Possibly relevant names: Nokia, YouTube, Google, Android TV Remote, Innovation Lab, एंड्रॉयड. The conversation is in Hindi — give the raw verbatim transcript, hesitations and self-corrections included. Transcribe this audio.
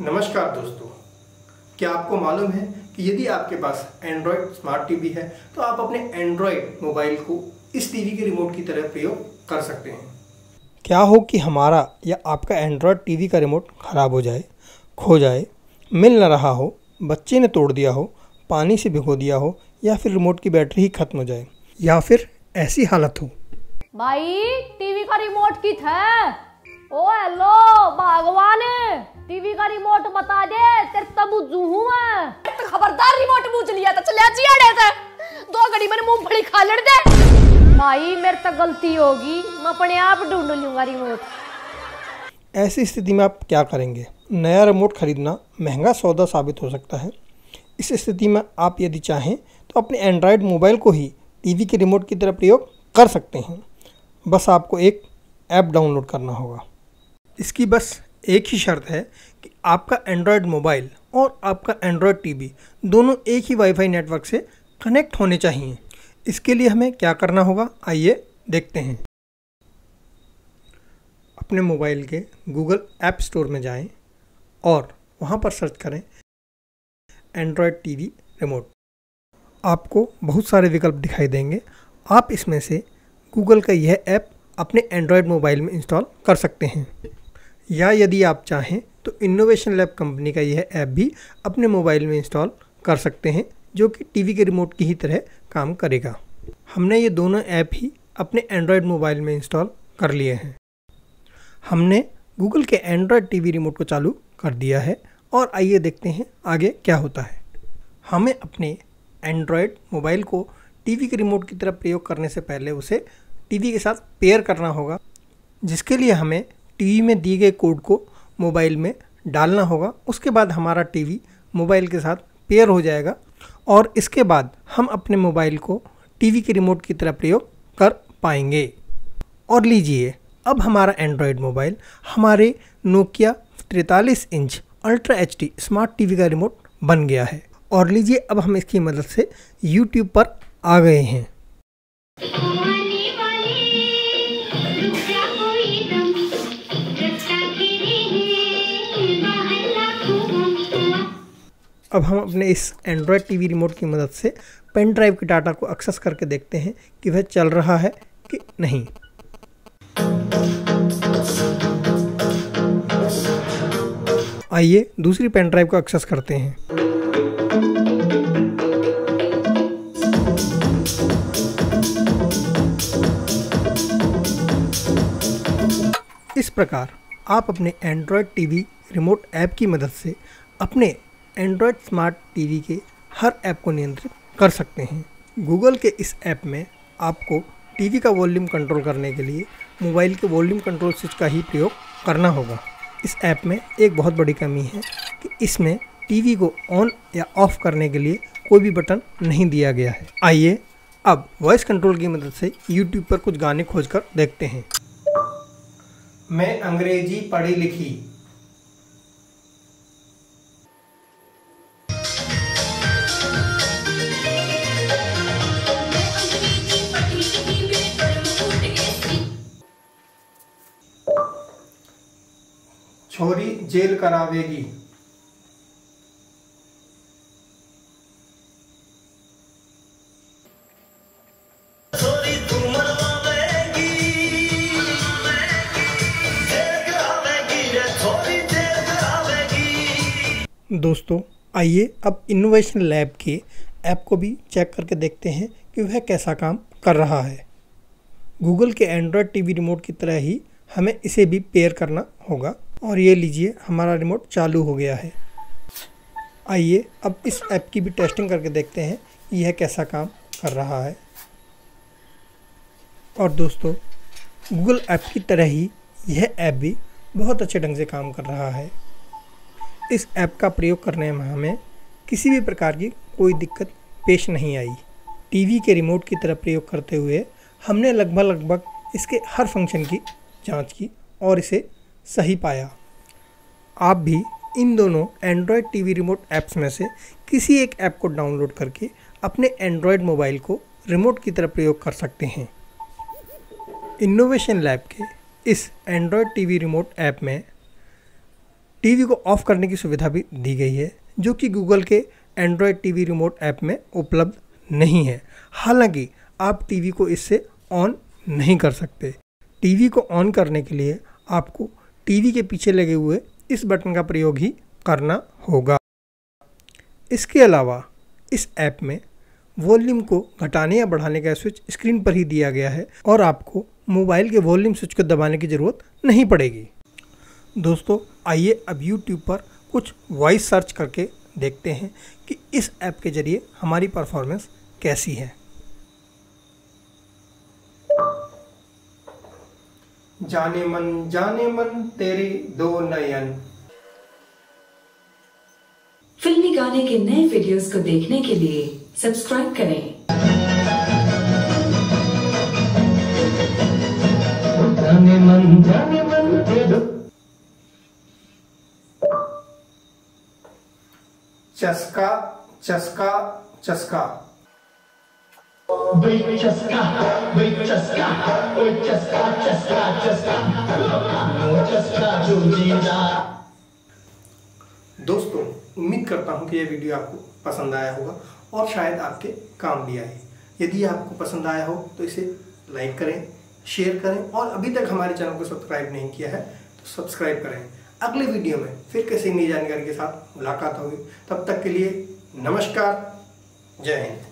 नमस्कार दोस्तों, क्या आपको मालूम है कि यदि आपके पास एंड्रॉयड स्मार्ट टीवी है तो आप अपने एंड्रॉयड मोबाइल को इस टीवी के रिमोट की तरह प्रयोग कर सकते हैं। क्या हो कि हमारा या आपका एंड्रॉयड टीवी का रिमोट ख़राब हो जाए, खो जाए, मिल ना रहा हो, बच्चे ने तोड़ दिया हो, पानी से भिगो दिया हो या फिर रिमोट की बैटरी ही खत्म हो जाए या फिर ऐसी हालत हो भाई टीवी का रिमोट किधर है? ओ हेलो भगवान, टीवी का रिमोट बता दे, तेरे तबू जूहू है। तो खबरदार रिमोट पूछ लिया था, चले जी अड़े से दो घड़ी मैंने मूंगफली खा लड़ दे। भाई मेरे तो गलती होगी, मैं अपने आप ढूंढ लूंगा रिमोट। ऐसी स्थिति में आप क्या करेंगे? नया रिमोट खरीदना महंगा सौदा साबित हो सकता है। इस स्थिति में आप यदि चाहें तो अपने एंड्रॉयड मोबाइल को ही टीवी के रिमोट की तरह प्रयोग कर सकते हैं। बस आपको एक ऐप डाउनलोड करना होगा। इसकी बस एक ही शर्त है कि आपका एंड्रॉयड मोबाइल और आपका एंड्रॉयड टीवी दोनों एक ही वाईफाई नेटवर्क से कनेक्ट होने चाहिए। इसके लिए हमें क्या करना होगा, आइए देखते हैं। अपने मोबाइल के गूगल ऐप स्टोर में जाएं और वहां पर सर्च करें एंड्रॉयड टीवी रिमोट। आपको बहुत सारे विकल्प दिखाई देंगे। आप इसमें से गूगल का यह ऐप अपने एंड्रॉयड मोबाइल में इंस्टॉल कर सकते हैं, या यदि आप चाहें तो इनोवेशन लैब कंपनी का यह ऐप भी अपने मोबाइल में इंस्टॉल कर सकते हैं, जो कि टीवी के रिमोट की ही तरह काम करेगा। हमने ये दोनों ऐप ही अपने एंड्रॉयड मोबाइल में इंस्टॉल कर लिए हैं। हमने गूगल के एंड्रॉयड टीवी रिमोट को चालू कर दिया है और आइए देखते हैं आगे क्या होता है। हमें अपने एंड्रॉयड मोबाइल को टीवी के रिमोट की तरह प्रयोग करने से पहले उसे टीवी के साथ पेयर करना होगा, जिसके लिए हमें टीवी में दिए गए कोड को मोबाइल में डालना होगा। उसके बाद हमारा टीवी मोबाइल के साथ पेयर हो जाएगा और इसके बाद हम अपने मोबाइल को टीवी के रिमोट की तरह प्रयोग कर पाएंगे। और लीजिए, अब हमारा एंड्रॉयड मोबाइल हमारे नोकिया तैंतालीस inch ultra H D smart TV का रिमोट बन गया है। और लीजिए, अब हम इसकी मदद से यूट्यूब पर आ गए हैं। अब हम अपने इस एंड्रॉयड टीवी रिमोट की मदद से पेन ड्राइव के डाटा को एक्सेस करके देखते हैं कि वह चल रहा है कि नहीं। आइए दूसरी पेन ड्राइव को एक्सेस करते हैं। इस प्रकार आप अपने एंड्रॉयड टीवी रिमोट ऐप की मदद से अपने एंड्रॉयड स्मार्ट टीवी के हर ऐप को नियंत्रित कर सकते हैं। गूगल के इस ऐप में आपको टीवी का वॉल्यूम कंट्रोल करने के लिए मोबाइल के वॉल्यूम कंट्रोल स्विच का ही प्रयोग करना होगा। इस ऐप में एक बहुत बड़ी कमी है कि इसमें टीवी को ऑन या ऑफ करने के लिए कोई भी बटन नहीं दिया गया है। आइए अब वॉइस कंट्रोल की मदद से यूट्यूब पर कुछ गाने खोज कर देखते हैं। मैं अंग्रेजी पढ़ी लिखी, छोरी जेल करावेगी, छोरी तू मरवावेगी, जेल करावेगी, छोरी जेल करावेगी। दोस्तों आइए अब इनोवेशन लैब के ऐप को भी चेक करके देखते हैं कि वह कैसा काम कर रहा है। गूगल के एंड्रॉयड टीवी रिमोट की तरह ही हमें इसे भी पेयर करना होगा। और ये लीजिए, हमारा रिमोट चालू हो गया है। आइए अब इस ऐप की भी टेस्टिंग करके देखते हैं यह कैसा काम कर रहा है। और दोस्तों, गूगल ऐप की तरह ही यह ऐप भी बहुत अच्छे ढंग से काम कर रहा है। इस ऐप का प्रयोग करने में हमें किसी भी प्रकार की कोई दिक्कत पेश नहीं आई। टीवी के रिमोट की तरह प्रयोग करते हुए हमने लगभग लगभग इसके हर फंक्शन की जाँच की और इसे सही पाया। आप भी इन दोनों एंड्रॉयड टीवी रिमोट ऐप्स में से किसी एक ऐप को डाउनलोड करके अपने एंड्रॉयड मोबाइल को रिमोट की तरह प्रयोग कर सकते हैं। इनोवेशन लैब के इस एंड्रॉयड टीवी रिमोट ऐप में टीवी को ऑफ करने की सुविधा भी दी गई है, जो कि गूगल के एंड्रॉयड टीवी रिमोट ऐप में उपलब्ध नहीं है। हालांकि आप टीवी को इससे ऑन नहीं कर सकते। टीवी को ऑन करने के लिए आपको टीवी के पीछे लगे हुए इस बटन का प्रयोग ही करना होगा। इसके अलावा इस ऐप में वॉल्यूम को घटाने या बढ़ाने का स्विच स्क्रीन पर ही दिया गया है और आपको मोबाइल के वॉल्यूम स्विच को दबाने की ज़रूरत नहीं पड़ेगी। दोस्तों, आइए अब YouTube पर कुछ वॉइस सर्च करके देखते हैं कि इस ऐप के ज़रिए हमारी परफॉर्मेंस कैसी है। जाने मन जाने मन तेरे दो नयन। फिल्मी गाने के नए वीडियोस को देखने के लिए सब्सक्राइब करें। जाने मन जाने मन तेरे। चस्का चस्का चस्का। भाई चस्का भाई चस्का ओ चस्का चस्का चस्का ओ चस्का जो जीना। दोस्तों, उम्मीद करता हूँ कि यह वीडियो आपको पसंद आया होगा और शायद आपके काम भी आए। यदि आपको पसंद आया हो तो इसे लाइक करें, शेयर करें और अभी तक हमारे चैनल को सब्सक्राइब नहीं किया है तो सब्सक्राइब करें। अगले वीडियो में फिर किसी नई जानकारी के साथ मुलाकात होगी। तब तक के लिए नमस्कार, जय हिंद।